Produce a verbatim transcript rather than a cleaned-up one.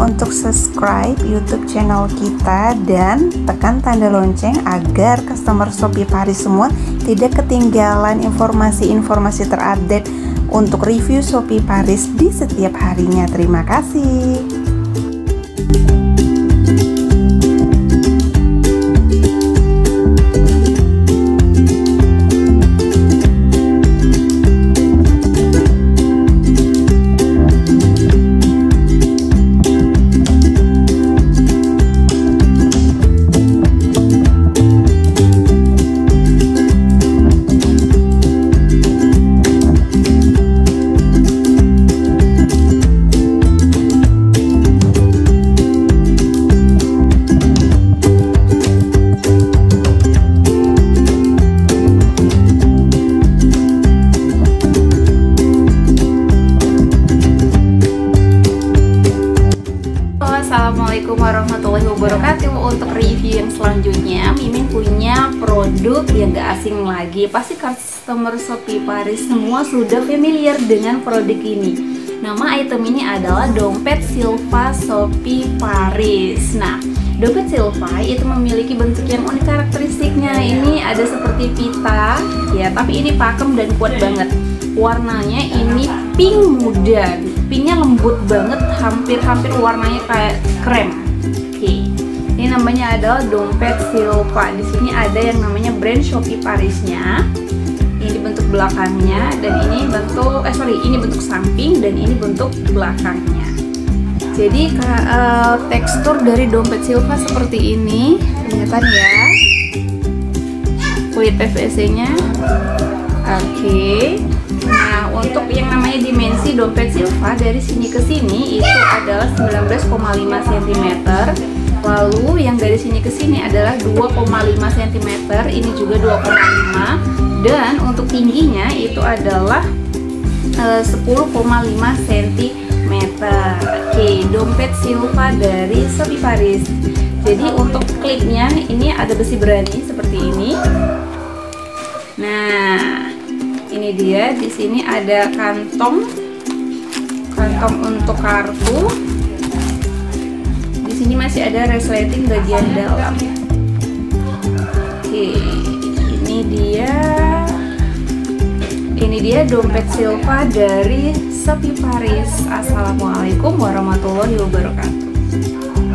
untuk subscribe YouTube channel kita dan tekan tanda lonceng agar customer Shopee Paris semua tidak ketinggalan informasi-informasi terupdate untuk review Shopee Paris di setiap harinya. Terima kasih. Assalamualaikum warahmatullahi wabarakatuh. Untuk review yang selanjutnya, Mimin punya produk yang gak asing lagi. Pasti customer Shopee Paris semua sudah familiar dengan produk ini. Nama item ini adalah dompet Silva Shopee Paris. Nah, dompet Silva itu memiliki bentuk yang unik karakteristiknya. Ini ada seperti pita, ya, tapi ini pakem dan kuat banget. Warnanya ini pink muda, pinknya lembut banget, hampir-hampir warnanya kayak krem. Oke, okay. Ini namanya adalah dompet Silva. Di sini ada yang namanya brand Shopee Parisnya. Ini bentuk belakangnya dan ini bentuk, eh sorry, ini bentuk samping dan ini bentuk belakangnya. Jadi uh, tekstur dari dompet Silva seperti ini, kelihatan ya. Kulit P V C-nya. Oke. Okay. Nah, untuk yang namanya dimensi dompet Silva dari sini ke sini itu adalah sembilan belas koma lima sentimeter. Lalu yang dari sini ke sini adalah dua koma lima sentimeter, ini juga dua koma lima, dan untuk tingginya itu adalah eh, sepuluh koma lima sentimeter. Oke, dompet Silva dari Shopee Paris. Jadi untuk klipnya ini ada besi berani seperti ini. Nah, ini dia, di sini ada kantong, kantong untuk kartu. Di sini masih ada resleting bagian dalam. Oke, ini dia, ini dia dompet Silva dari Shopee Paris. Assalamualaikum warahmatullahi wabarakatuh.